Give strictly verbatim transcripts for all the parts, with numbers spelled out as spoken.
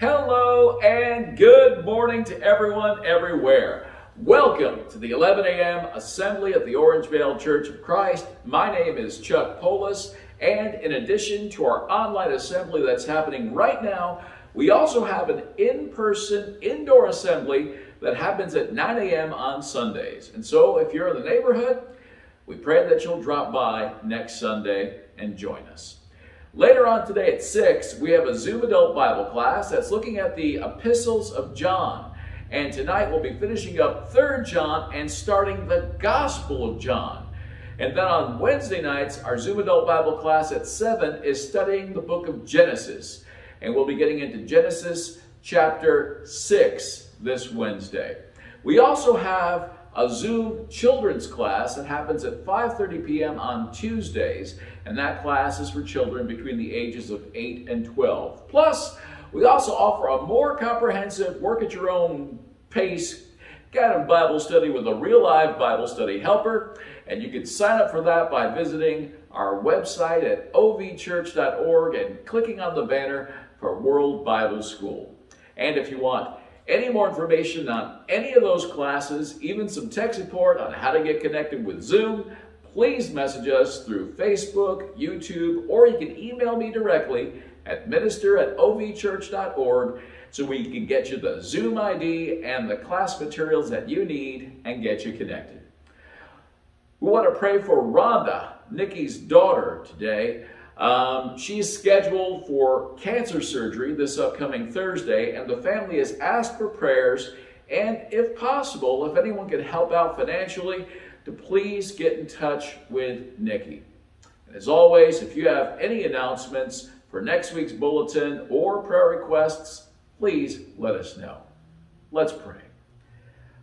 Hello and good morning to everyone everywhere. Welcome to the eleven a m Assembly of the Orangevale Church of Christ. My name is Chuck Polis, and in addition to our online assembly that's happening right now, we also have an in-person indoor assembly that happens at nine a m on Sundays. And so if you're in the neighborhood, we pray that you'll drop by next Sunday and join us. Later on today at six, we have a Zoom adult Bible class that's looking at the Epistles of John. And tonight we'll be finishing up third John and starting the Gospel of John. And then on Wednesday nights, our Zoom adult Bible class at seven is studying the book of Genesis. And we'll be getting into Genesis chapter six this Wednesday. We also have a Zoom children's class that happens at five thirty p m on Tuesdays, and that class is for children between the ages of eight and twelve. Plus, we also offer a more comprehensive, work-at-your-own-pace kind of Bible study with a real-life Bible study helper, and you can sign up for that by visiting our website at o v church dot org and clicking on the banner for World Bible School. And if you want any more information on any of those classes, even some tech support on how to get connected with Zoom, please message us through Facebook, YouTube, or you can email me directly at minister at o v church dot org so we can get you the Zoom I D and the class materials that you need and get you connected. We want to pray for Rhonda, Nikki's daughter, today. Um, she's scheduled for cancer surgery this upcoming Thursday, and the family has asked for prayers, and if possible, if anyone can help out financially, to please get in touch with Nikki. And as always, if you have any announcements for next week's bulletin or prayer requests, please let us know. Let's pray.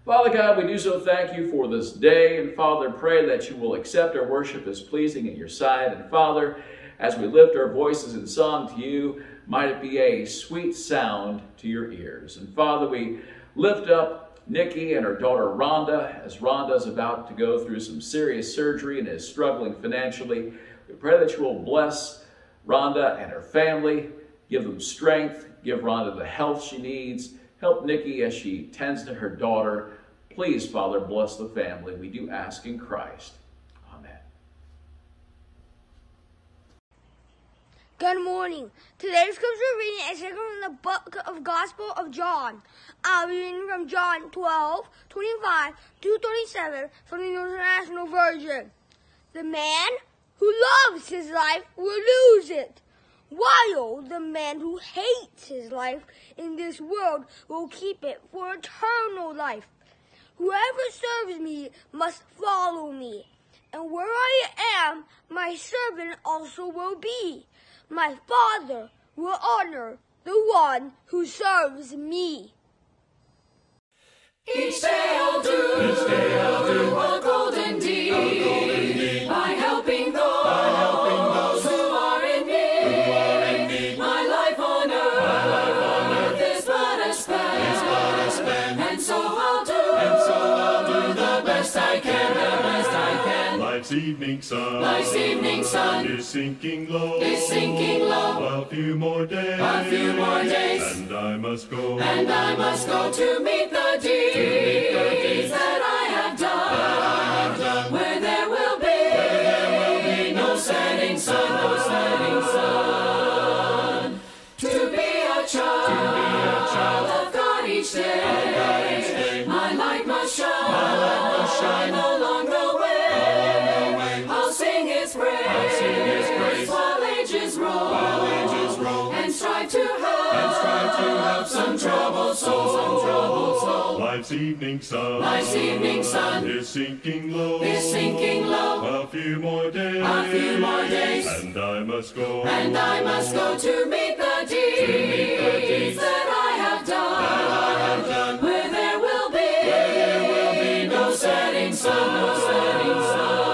Father God, we do so thank you for this day, and Father, pray that you will accept our worship as pleasing in your sight, and Father, as we lift our voices in song to you, might it be a sweet sound to your ears. And Father, we lift up Nikki and her daughter Rhonda, as Rhonda's about to go through some serious surgery and is struggling financially. We pray that you will bless Rhonda and her family, give them strength, give Rhonda the health she needs, help Nikki as she tends to her daughter. Please, Father, bless the family. We do ask in Christ. Good morning. Today's scripture reading is taken from the book of Gospel of John. I'll be reading from John twelve, twenty-five to thirty-seven from the International Version. The man who loves his life will lose it, while the man who hates his life in this world will keep it for eternal life. Whoever serves me must follow me, and where I am, my servant also will be. My Father will honor the one who serves me. Each day I'll do, Each day I'll do a golden deed, a golden deed. By, helping those, by helping those who are in need. Are in need. My, life on earth, My life on earth is but a span, is but a span. And, so I'll do, and so I'll do the best I can. The best I can. Life's evening sun, Life's evening sun is sinking low, is sinking low. A few more days, a few more days, and I must go, and I must go to meet the deeds, meet the deeds that I have done, that I have done. Where there will be, where there will be no setting sun, no setting sun. To be a child, to be a child of God each day, of God each day. My light must shine, my light must shine along the way. To help some troubled souls, some troubled souls. Life's evening sun, life's evening sun is sinking low, is sinking low. A few more days, a few more days, and I must go, and I must go to meet the deeds, to meet the deeds that I have done, that I have done. Where there will be, where there will be no setting sun, no setting sun.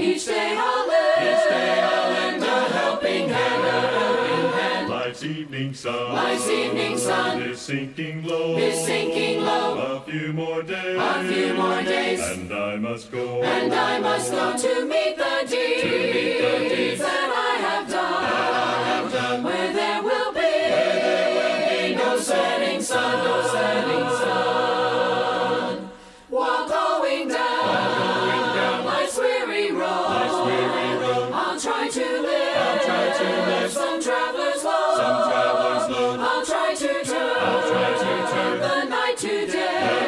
Each day I'll lend a helping hand, a helping hand. Life's Life's evening sun, life's evening sun is sinking low, is sinking low. A few more days, a few more days, and I must go, and I must go to meet the deeds, to meet the deeds that I have done, that I have done. Where there will be, where there will be no setting sun, no setting sun. While going down, while going down life's weary road, life's weary road, I'll try to live, I'll try to live. Some travelers low, some travelers low. I'll try to turn, I'll try to turn the night to day, the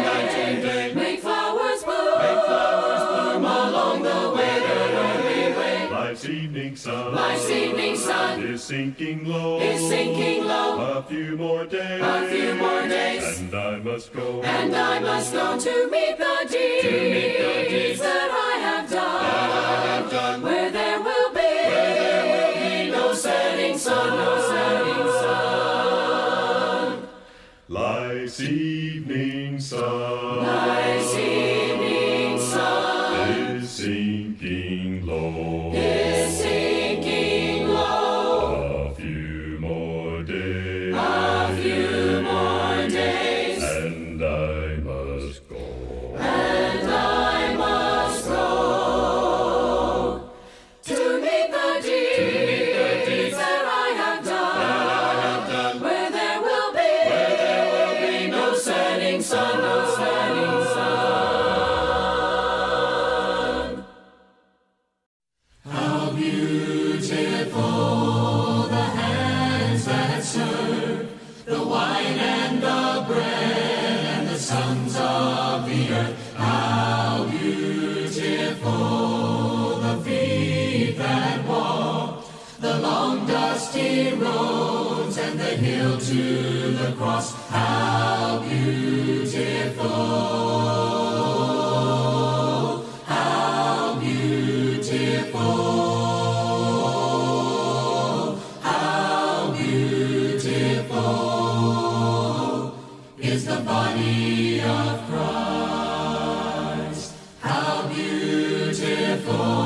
night to day. Make flowers bloom, make flowers bloom along the way that we wait. Life's evening sun, life's evening sun is sinking low, is sinking low. A few more days, a few more days, and I must go, and I must go to meet the deeds, to meet the deeds that I have done, that I have done. Where there will be, where there will be no setting sun, no setting sun. Life's evening sun, life's evening sun is sinking low, is sinking low. A few more days, a few more days, and I must go, and I must go to meet the deeds, meet the deeds that I have done, that I have done. Where there will be, where there will be no setting sun, no setting sun. How beautiful the hands that serve the wine and the bread and the sons of the earth. How beautiful the feet that walk the long dusty roads and the hill to the cross. How beautiful, how beautiful, how beautiful is the body of Christ. How beautiful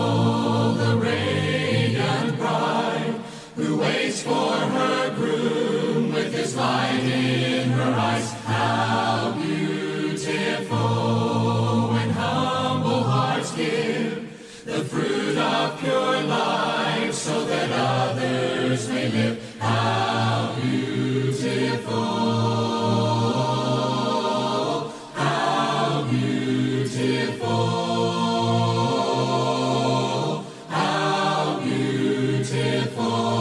the radiant bride who waits for her groom with his light in her eyes. How beautiful when humble hearts give the fruit of pure life so that others may live. How beautiful, how beautiful, how beautiful is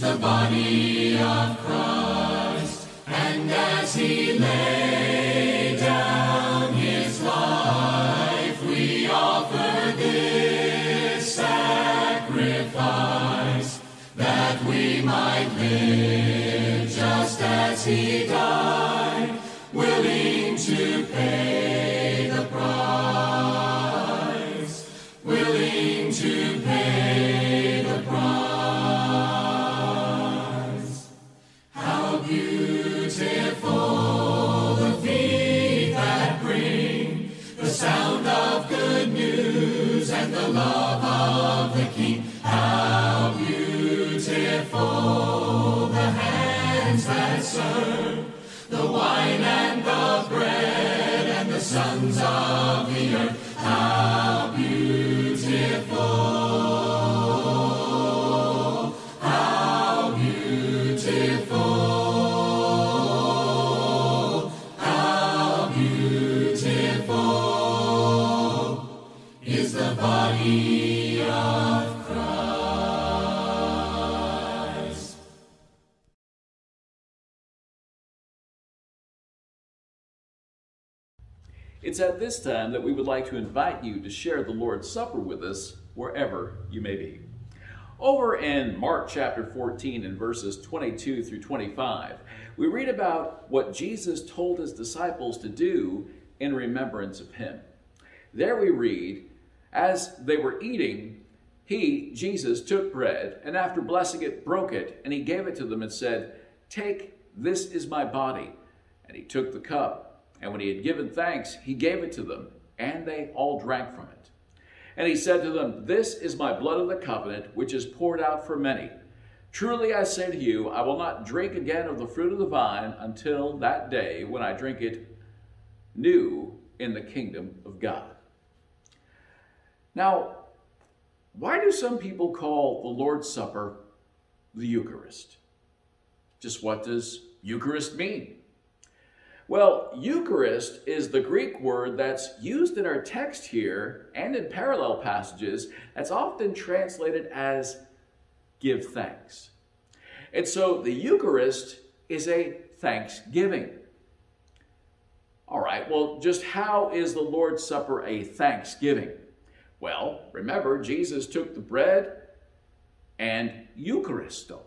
the body of Christ. And as he laid down his life, we offer this sacrifice that we might live just as he died, willing to pay the price, willing to pay the price. How beautiful the feet that bring the sound of good news and the love of the King. How beautiful the hands that serve the wine and the bread and the sons of the earth. How beautiful, how beautiful, how beautiful is the body of Christ. It's at this time that we would like to invite you to share the Lord's Supper with us wherever you may be. Over in Mark chapter fourteen and verses twenty-two through twenty-five, we read about what Jesus told his disciples to do in remembrance of him. There we read, as they were eating, he, Jesus, took bread, and after blessing it, broke it, and he gave it to them and said, "Take, this is my body." And he took the cup, and when he had given thanks, he gave it to them, and they all drank from it. And he said to them, "This is my blood of the covenant, which is poured out for many. Truly I say to you, I will not drink again of the fruit of the vine until that day when I drink it new in the kingdom of God. Now, why do some people call the Lord's Supper the Eucharist? Just what does Eucharist mean? Well, Eucharist is the Greek word that's used in our text here and in parallel passages that's often translated as give thanks. And so the Eucharist is a thanksgiving. All right, well, just how is the Lord's Supper a thanksgiving? Well, remember, Jesus took the bread and Eucharisto.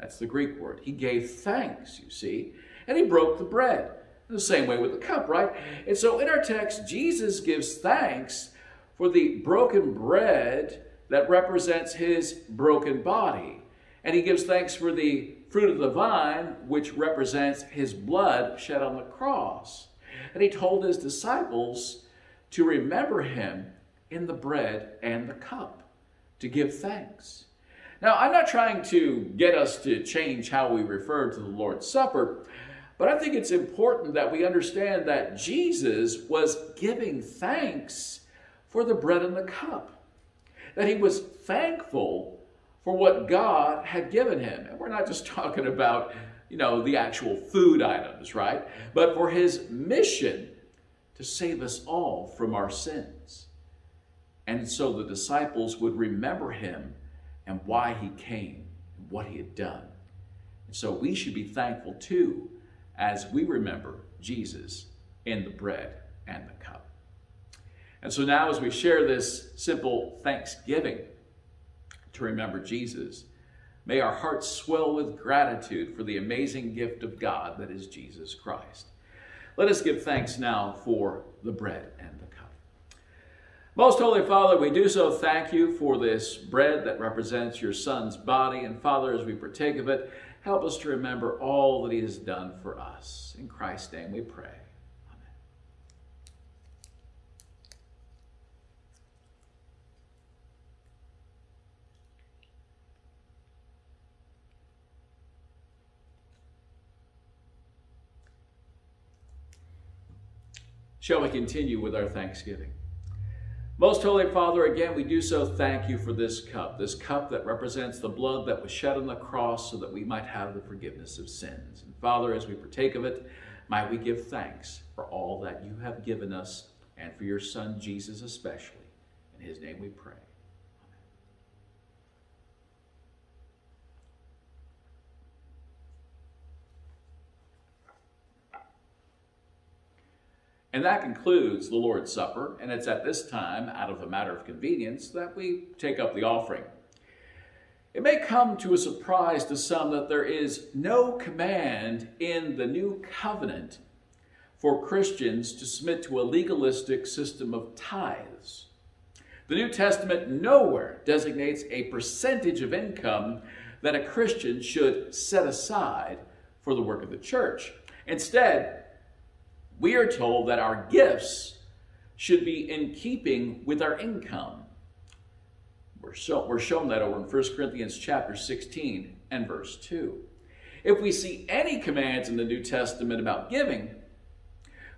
That's the Greek word. He gave thanks, you see, and he broke the bread. The same way with the cup, right? And so in our text, Jesus gives thanks for the broken bread that represents his broken body. And he gives thanks for the fruit of the vine, which represents his blood shed on the cross. And he told his disciples to remember him in the bread and the cup, to give thanks. Now, I'm not trying to get us to change how we refer to the Lord's Supper, but I think it's important that we understand that Jesus was giving thanks for the bread and the cup, that he was thankful for what God had given him. And we're not just talking about, you know, the actual food items, right? But for his mission to save us all from our sins. And so the disciples would remember him and why he came and what he had done. And so we should be thankful too as we remember Jesus in the bread and the cup. And so now as we share this simple thanksgiving to remember Jesus, may our hearts swell with gratitude for the amazing gift of God that is Jesus Christ. Let us give thanks now for the bread and the cup. Most Holy Father, we do so thank you for this bread that represents your Son's body. And Father, as we partake of it, help us to remember all that he has done for us. In Christ's name we pray. Shall we continue with our thanksgiving? Most Holy Father, again, we do so thank you for this cup, this cup that represents the blood that was shed on the cross so that we might have the forgiveness of sins. And Father, as we partake of it, might we give thanks for all that you have given us and for your Son, Jesus, especially. In his name we pray. And that concludes the Lord's Supper, and it's at this time, out of a matter of convenience, that we take up the offering. It may come to a surprise to some that there is no command in the New Covenant for Christians to submit to a legalistic system of tithes. The New Testament nowhere designates a percentage of income that a Christian should set aside for the work of the church. Instead, we are told that our gifts should be in keeping with our income. We're, show, we're shown that over in First Corinthians chapter sixteen and verse two. If we see any commands in the New Testament about giving,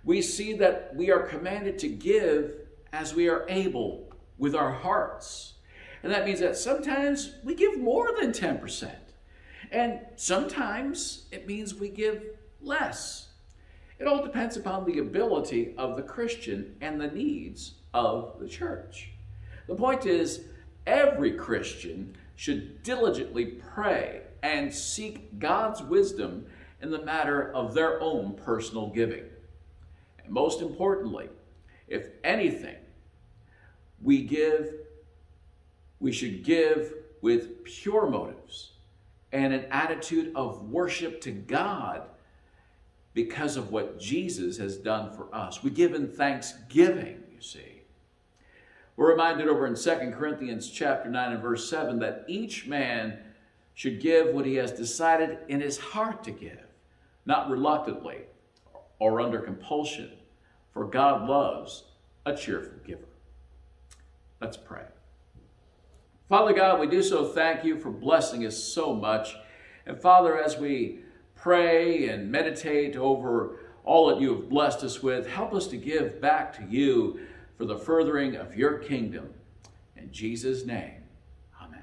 we see that we are commanded to give as we are able with our hearts. And that means that sometimes we give more than ten percent. And sometimes it means we give less. It all depends upon the ability of the Christian and the needs of the church. The point is, every Christian should diligently pray and seek God's wisdom in the matter of their own personal giving. And most importantly, if anything, we give, we should give with pure motives and an attitude of worship to God, because of what Jesus has done for us. We give in thanksgiving, you see. We're reminded over in Second Corinthians chapter nine and verse seven that each man should give what he has decided in his heart to give, not reluctantly or under compulsion, for God loves a cheerful giver. Let's pray. Father God, we do so thank you for blessing us so much. And Father, as we pray and meditate over all that you have blessed us with, help us to give back to you for the furthering of your kingdom. In Jesus' name, amen.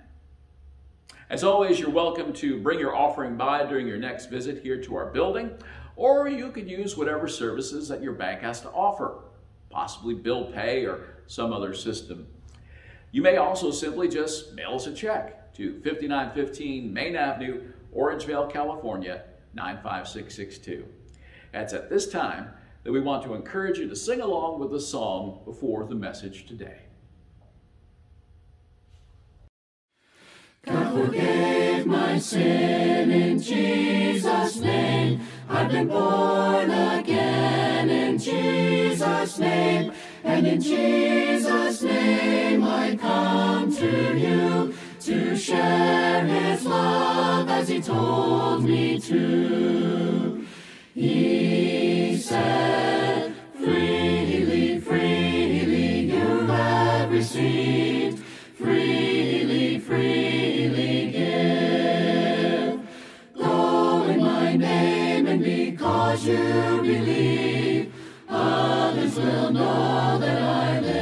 As always, you're welcome to bring your offering by during your next visit here to our building, or you could use whatever services that your bank has to offer, possibly bill pay or some other system. You may also simply just mail us a check to fifty-nine fifteen Main Avenue, Orangevale, California, nine five six six two. That's at this time that we want to encourage you to sing along with the song before the message today. God forgave my sin in Jesus' name. I've been born again in Jesus' name. And in Jesus' name I come to you to share his love as he told me to. He said, freely, freely you have received, freely, freely give. Go in my name, and because you believe, others will know that I live.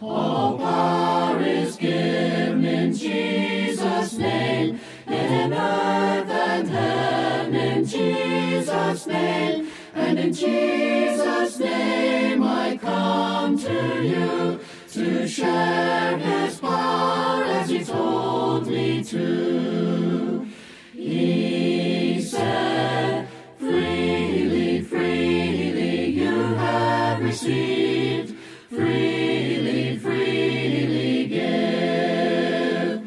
All power is given in Jesus' name, in earth and heaven, in Jesus' name, and in Jesus' name I come to you to share his power as he told me to. He said, freely, freely you have received, freely, freely give.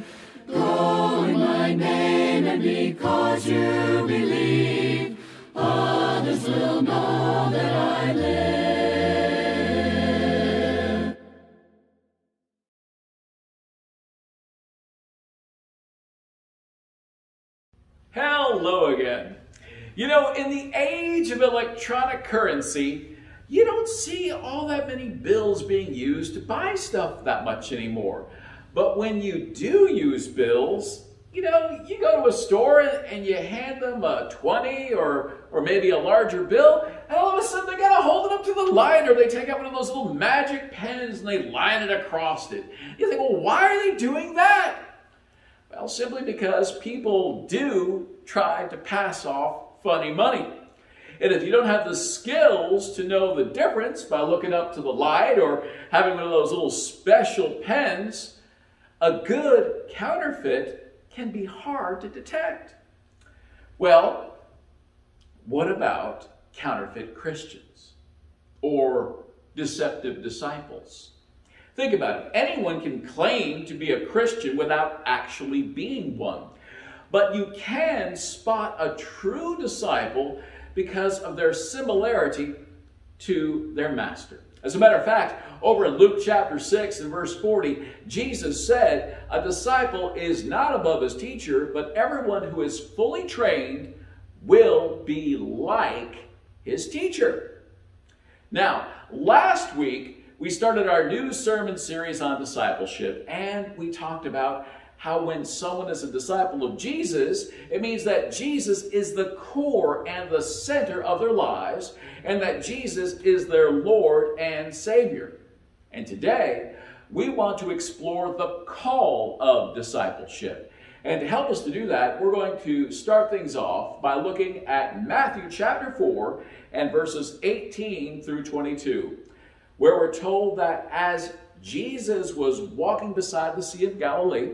Go in my name, and because you believe, others will know that I live. Hello again. You know, in the age of electronic currency, you don't see all that many bills being used to buy stuff that much anymore. But when you do use bills, you know, you go to a store and you hand them a twenty or, or maybe a larger bill, and all of a sudden they gotta hold it up to the light, or they take out one of those little magic pens and they line it across it. You think, well, why are they doing that? Well, simply because people do try to pass off funny money. And if you don't have the skills to know the difference by looking up to the light or having one of those little special pens, a good counterfeit can be hard to detect. Well, what about counterfeit Christians or deceptive disciples? Think about it. Anyone can claim to be a Christian without actually being one. But you can spot a true disciple because of their similarity to their master. As a matter of fact, over in Luke chapter six and verse forty, Jesus said, a disciple is not above his teacher, but everyone who is fully trained will be like his teacher. Now, last week, we started our new sermon series on discipleship, and we talked about how when someone is a disciple of Jesus, it means that Jesus is the core and the center of their lives, and that Jesus is their Lord and Savior. And today, we want to explore the call of discipleship. And to help us to do that, we're going to start things off by looking at Matthew chapter four and verses eighteen through twenty-two, where we're told that as Jesus was walking beside the Sea of Galilee,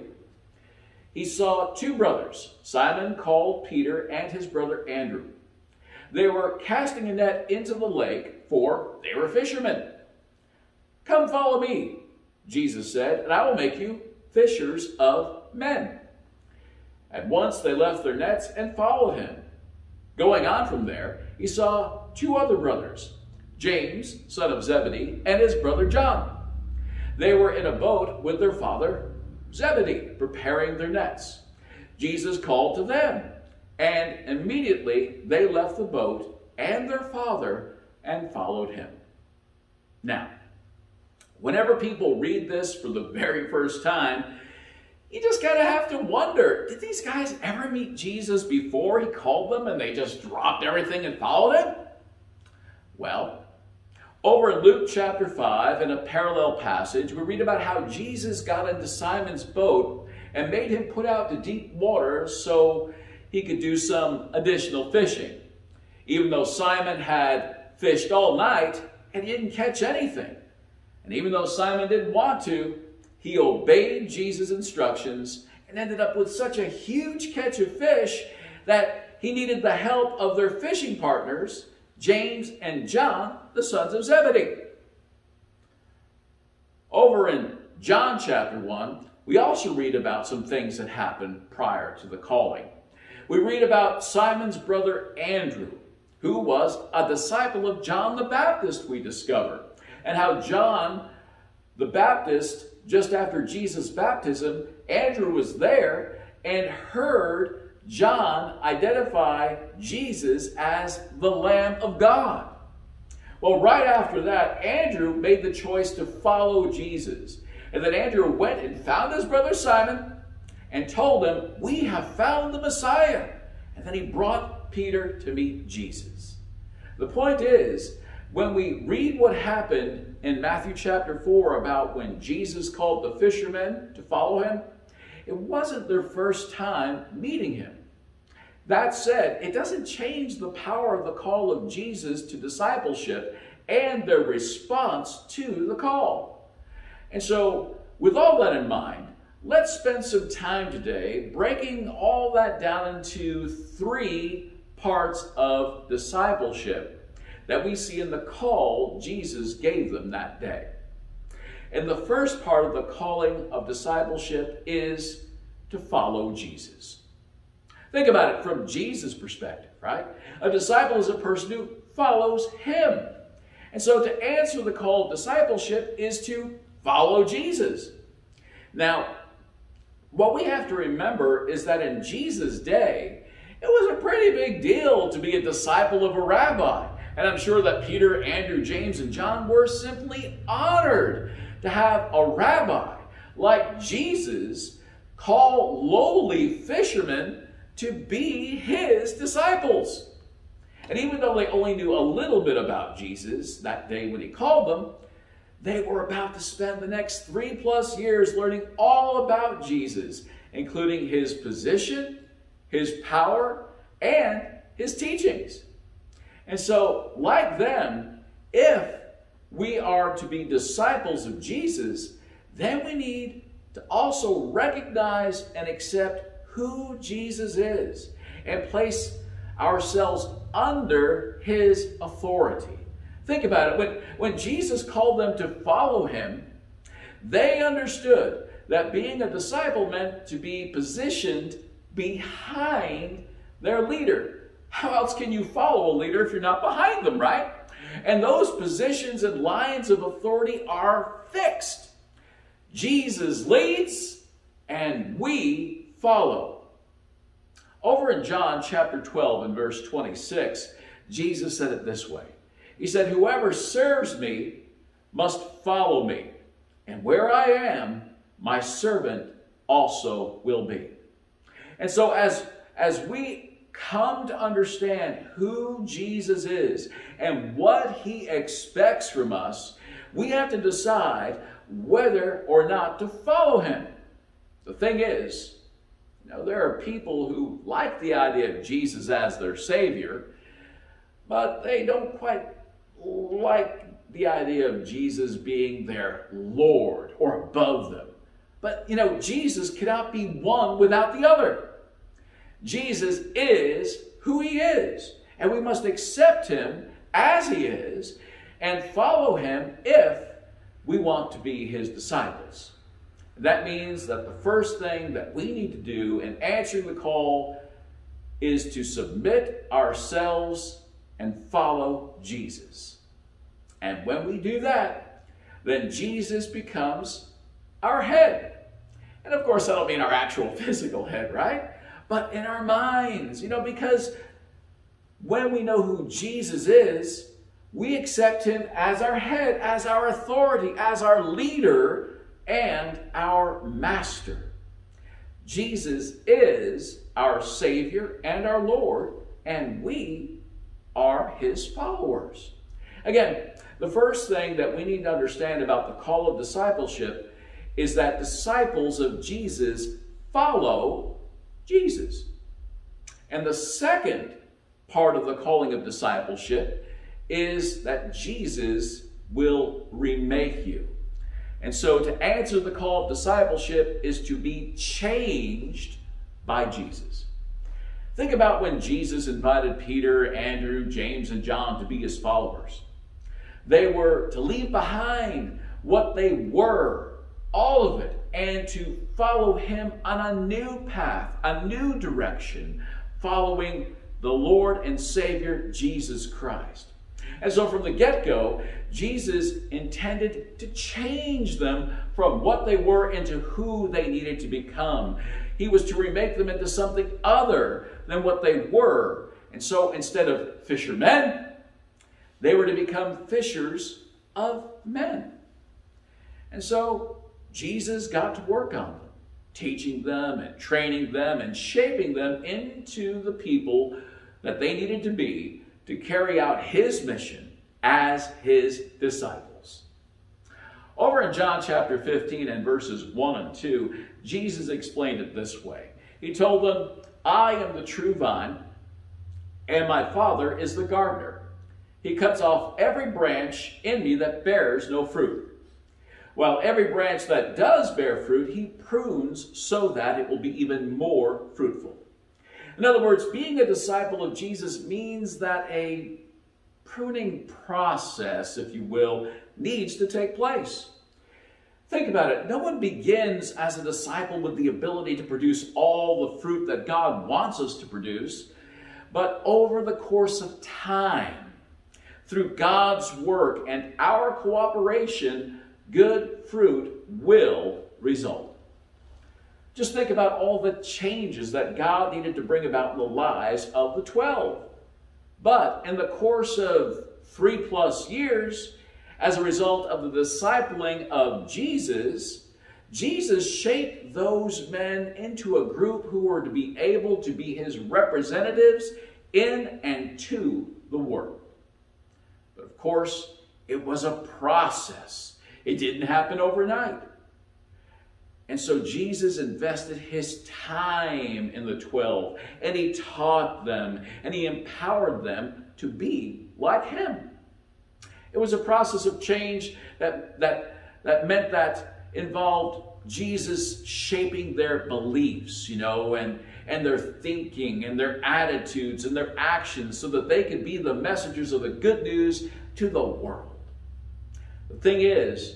he saw two brothers, Simon called Peter and his brother Andrew. They were casting a net into the lake, for they were fishermen. Come follow me, Jesus said, and I will make you fishers of men. At once they left their nets and followed him. Going on from there, he saw two other brothers, James, son of Zebedee, and his brother John. They were in a boat with their father Zebedee, preparing their nets. Jesus called to them, and immediately they left the boat and their father and followed him. Now, Whenever people read this for the very first time, you just kind of have to wonder, did these guys ever meet Jesus before he called them and they just dropped everything and followed him? Well, over in Luke chapter five, in a parallel passage, we read about how Jesus got into Simon's boat and made him put out to deep water so he could do some additional fishing. Even though Simon had fished all night and he didn't catch anything. And even though Simon didn't want to, he obeyed Jesus' instructions and ended up with such a huge catch of fish that he needed the help of their fishing partners, James and John, the sons of Zebedee. Over in John chapter one, we also read about some things that happened prior to the calling. We read about Simon's brother Andrew, who was a disciple of John the Baptist, we discover, and how John the Baptist, just after Jesus' baptism, Andrew was there and heard John identify Jesus as the Lamb of God. Well, right after that, Andrew made the choice to follow Jesus. And then Andrew went and found his brother Simon and told him, "We have found the Messiah." And then he brought Peter to meet Jesus. The point is, when we read what happened in Matthew chapter four about when Jesus called the fishermen to follow him, it wasn't their first time meeting him. That said, it doesn't change the power of the call of Jesus to discipleship and their response to the call. And so, with all that in mind, let's spend some time today breaking all that down into three parts of discipleship that we see in the call Jesus gave them that day. And the first part of the calling of discipleship is to follow Jesus. Think about it from Jesus' perspective, right? A disciple is a person who follows him. And so to answer the call of discipleship is to follow Jesus. Now, what we have to remember is that in Jesus' day, it was a pretty big deal to be a disciple of a rabbi. And I'm sure that Peter, Andrew, James, and John were simply honored to have a rabbi like Jesus call lowly fishermen to be his disciples. And even though they only knew a little bit about Jesus that day when he called them, they were about to spend the next three plus years learning all about Jesus, including his position, his power, and his teachings. And so, like them, if we are to be disciples of Jesus, then we need to also recognize and accept who Jesus is and place ourselves under his authority. Think about it. When, when Jesus called them to follow him, they understood that being a disciple meant to be positioned behind their leader. How else can you follow a leader if you're not behind them, right? And those positions and lines of authority are fixed. Jesus leads and we follow. Over in John chapter twelve and verse twenty-six, Jesus said it this way. He said, "Whoever serves me must follow me, and where I am, my servant also will be." And so as, as we come to understand who Jesus is and what he expects from us, we have to decide whether or not to follow him. The thing is, you know, there are people who like the idea of Jesus as their Savior, but they don't quite like the idea of Jesus being their Lord or above them. But, you know, Jesus cannot be one without the other. Jesus is who he is, and we must accept him as he is and follow him if we want to be his disciples. That means that the first thing that we need to do in answering the call is to submit ourselves and follow Jesus. And when we do that, then Jesus becomes our head. And of course, that'll mean our actual physical head, right? But in our minds, you know, because when we know who Jesus is, We accept him as our head, as our authority, as our leader, and our master. Jesus is our Savior and our Lord, and we are his followers. Again, the first thing that we need to understand about the call of discipleship is that disciples of Jesus follow Jesus. And the second part of the calling of discipleship is that Jesus will remake you. And so to answer the call of discipleship is to be changed by Jesus. Think about when Jesus invited Peter, Andrew, James, and John to be his followers. They were to leave behind what they were, all of it, and to follow him on a new path, a new direction, following the Lord and Savior, Jesus Christ. And so from the get-go, Jesus intended to change them from what they were into who they needed to become. He was to remake them into something other than what they were. And so instead of fishermen, they were to become fishers of men. And so Jesus got to work on them, teaching them and training them and shaping them into the people that they needed to be to carry out his mission as his disciples. Over in John chapter fifteen and verses one and two, Jesus explained it this way. He told them, "I am the true vine, and my Father is the gardener. He cuts off every branch in me that bears no fruit, while every branch that does bear fruit, he prunes so that it will be even more fruitful." In other words, being a disciple of Jesus means that a pruning process, if you will, needs to take place. Think about it. No one begins as a disciple with the ability to produce all the fruit that God wants us to produce, but over the course of time, through God's work and our cooperation, good fruit will result. Just think about all the changes that God needed to bring about in the lives of the twelve. But in the course of three plus years, as a result of the discipling of Jesus, Jesus shaped those men into a group who were to be able to be his representatives in and to the world. But of course, it was a process. It didn't happen overnight. And so Jesus invested his time in the twelve, and he taught them, and he empowered them to be like him. It was a process of change that, that, that meant that involved Jesus shaping their beliefs, you know, and, and their thinking, and their attitudes, and their actions, so that they could be the messengers of the good news to the world. The thing is,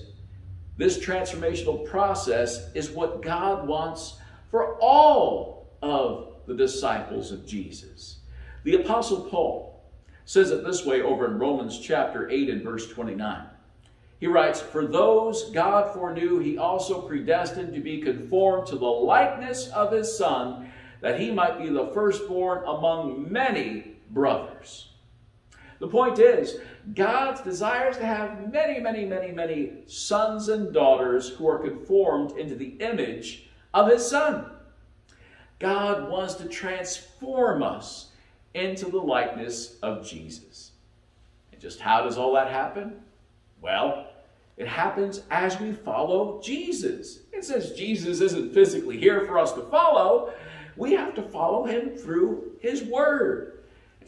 this transformational process is what God wants for all of the disciples of Jesus. The Apostle Paul says it this way over in Romans chapter eight and verse twenty-nine. He writes, "For those God foreknew, he also predestined to be conformed to the likeness of his Son, that he might be the firstborn among many brothers." The point is, God desires to have many, many, many, many sons and daughters who are conformed into the image of his Son. God wants to transform us into the likeness of Jesus. And just how does all that happen? Well, it happens as we follow Jesus. And since Jesus isn't physically here for us to follow, we have to follow him through his word.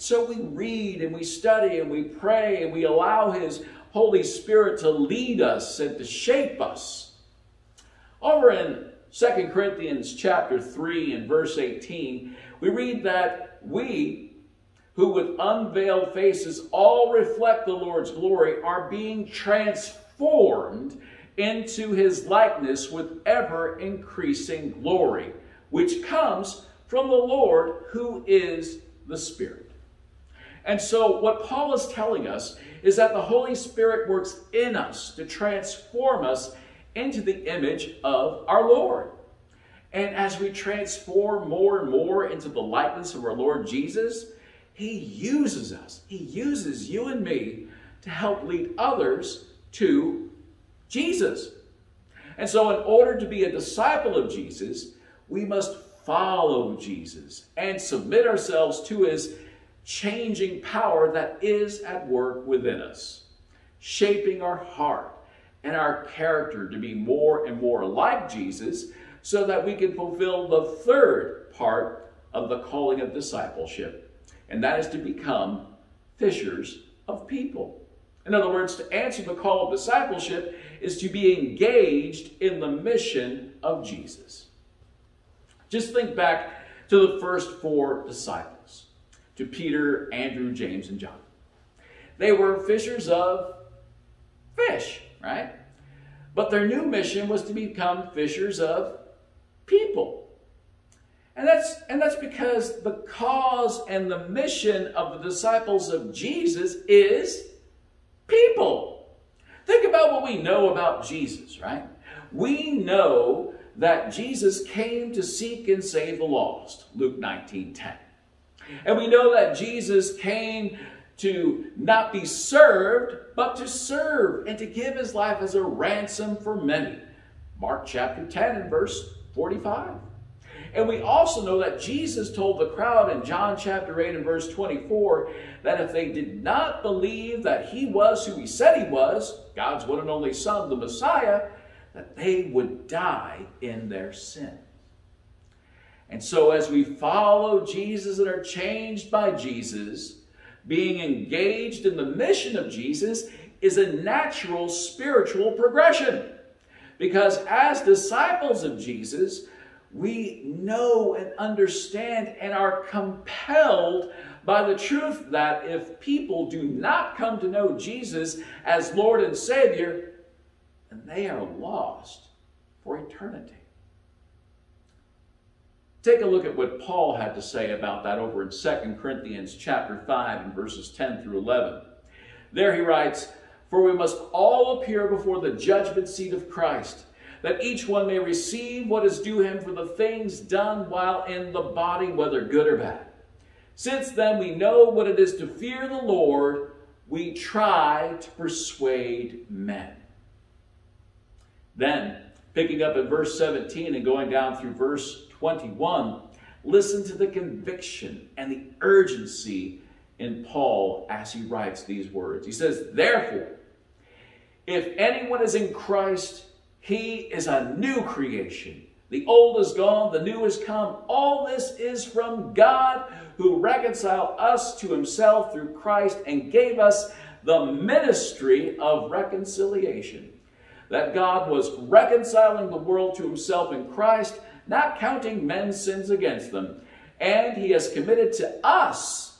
So we read and we study and we pray and we allow his Holy Spirit to lead us and to shape us. Over in Second Corinthians chapter three and verse eighteen, we read that we who with unveiled faces all reflect the Lord's glory are being transformed into his likeness with ever-increasing glory, which comes from the Lord who is the Spirit. And so what Paul is telling us is that the Holy Spirit works in us to transform us into the image of our Lord. And as we transform more and more into the likeness of our Lord Jesus, he uses us. He uses you and me to help lead others to Jesus. And so in order to be a disciple of Jesus, we must follow Jesus and submit ourselves to his changing power that is at work within us, shaping our heart and our character to be more and more like Jesus so that we can fulfill the third part of the calling of discipleship, and that is to become fishers of people. In other words, to answer the call of discipleship is to be engaged in the mission of Jesus. Just think back to the first four disciples, to Peter, Andrew, James, and John. They were fishers of fish, right? But their new mission was to become fishers of people. And that's, and that's because the cause and the mission of the disciples of Jesus is people. Think about what we know about Jesus, right? We know that Jesus came to seek and save the lost, Luke nineteen ten. And we know that Jesus came to not be served, but to serve and to give his life as a ransom for many, Mark chapter ten and verse forty-five. And we also know that Jesus told the crowd in John chapter eight and verse twenty-four that if they did not believe that he was who he said he was, God's one and only Son, the Messiah, that they would die in their sin. And so as we follow Jesus and are changed by Jesus, being engaged in the mission of Jesus is a natural spiritual progression. Because as disciples of Jesus, we know and understand and are compelled by the truth that if people do not come to know Jesus as Lord and Savior, then they are lost for eternity. Take a look at what Paul had to say about that over in Second Corinthians chapter five and verses ten through eleven. There he writes, "For we must all appear before the judgment seat of Christ, that each one may receive what is due him for the things done while in the body, whether good or bad. Since then we know what it is to fear the Lord, we try to persuade men." Then, picking up at verse seventeen and going down through verse twenty-one, listen to the conviction and the urgency in Paul as he writes these words. He says, "Therefore, if anyone is in Christ, he is a new creation. The old is gone, the new has come. All this is from God, who reconciled us to himself through Christ and gave us the ministry of reconciliation. That God was reconciling the world to himself in Christ, not counting men's sins against them. And he has committed to us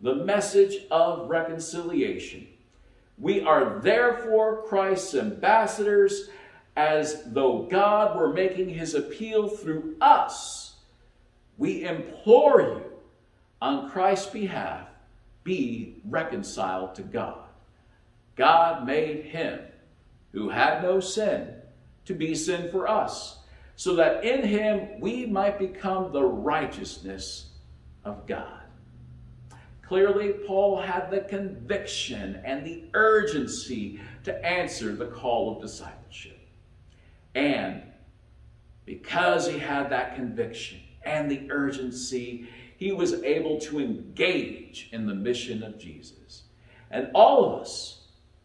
the message of reconciliation. We are therefore Christ's ambassadors, as though God were making his appeal through us. We implore you, on Christ's behalf, be reconciled to God. God made him who had no sin to be sin for us, so that in him we might become the righteousness of God." Clearly, Paul had the conviction and the urgency to answer the call of discipleship. And because he had that conviction and the urgency, he was able to engage in the mission of Jesus. And all of us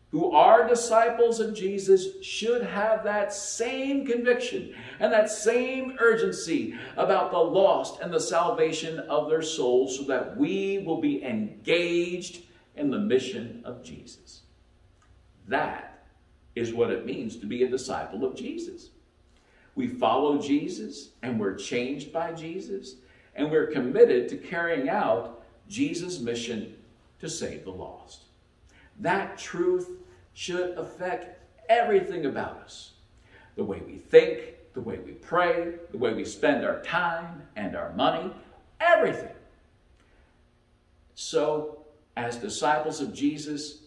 who are disciples of Jesus should have that same conviction and that same urgency about the lost and the salvation of their souls, so that we will be engaged in the mission of Jesus. That is what it means to be a disciple of Jesus. We follow Jesus, and we're changed by Jesus, and we're committed to carrying out Jesus' mission to save the lost. That truth should affect everything about us. The way we think, the way we pray, the way we spend our time and our money, everything. So, as disciples of Jesus,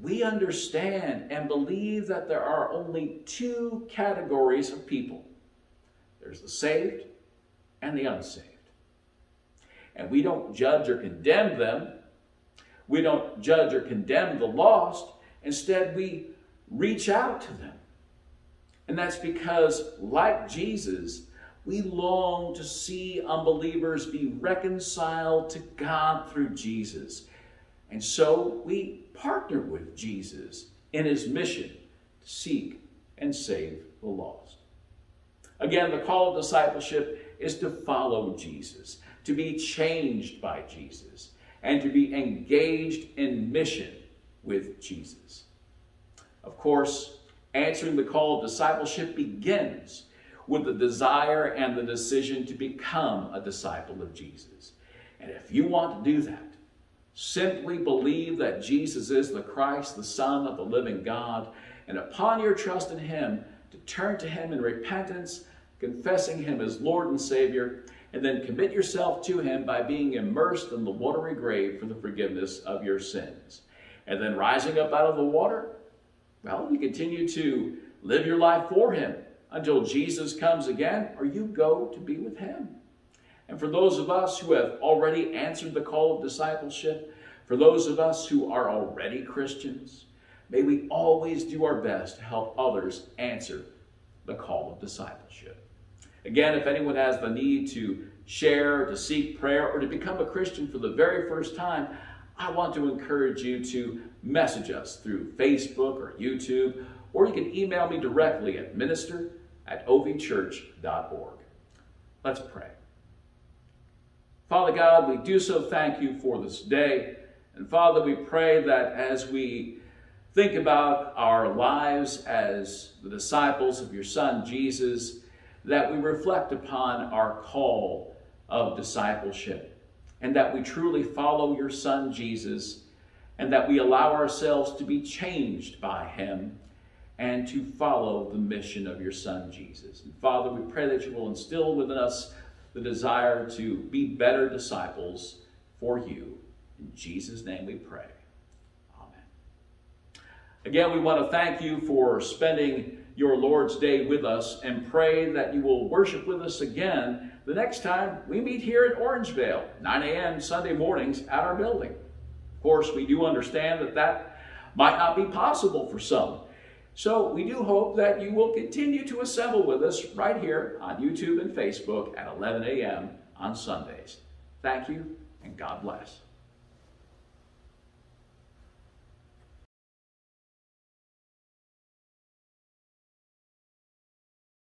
we understand and believe that there are only two categories of people. There's the saved and the unsaved. And we don't judge or condemn them. We don't judge or condemn the lost. Instead, we reach out to them. And that's because, like Jesus, we long to see unbelievers be reconciled to God through Jesus. And so we partner with Jesus in his mission to seek and save the lost. Again, the call of discipleship is to follow Jesus, to be changed by Jesus, and to be engaged in mission with Jesus. Of course, answering the call of discipleship begins with the desire and the decision to become a disciple of Jesus. And if you want to do that, simply believe that Jesus is the Christ, the Son of the living God, and upon your trust in him, to turn to him in repentance, confessing him as Lord and Savior, and then commit yourself to him by being immersed in the watery grave for the forgiveness of your sins. And then rising up out of the water, well, you continue to live your life for him until Jesus comes again, or you go to be with him. And for those of us who have already answered the call of discipleship, for those of us who are already Christians, may we always do our best to help others answer the call of discipleship. Again, if anyone has the need to share, to seek prayer, or to become a Christian for the very first time, I want to encourage you to message us through Facebook or YouTube, or you can email me directly at minister at o v church dot org. Let's pray. Father God, we do so thank you for this day. And Father, we pray that as we think about our lives as the disciples of your Son, Jesus, that we reflect upon our call of discipleship, and that we truly follow your Son, Jesus, and that we allow ourselves to be changed by him and to follow the mission of your Son, Jesus. And Father, we pray that you will instill within us the desire to be better disciples for you. In Jesus' name we pray. Amen. Again, we want to thank you for spending your Lord's Day with us and pray that you will worship with us again the next time we meet here at Orangevale, nine a m Sunday mornings at our building. Of course, we do understand that that might not be possible for some. So we do hope that you will continue to assemble with us right here on YouTube and Facebook at eleven a m on Sundays. Thank you, and God bless.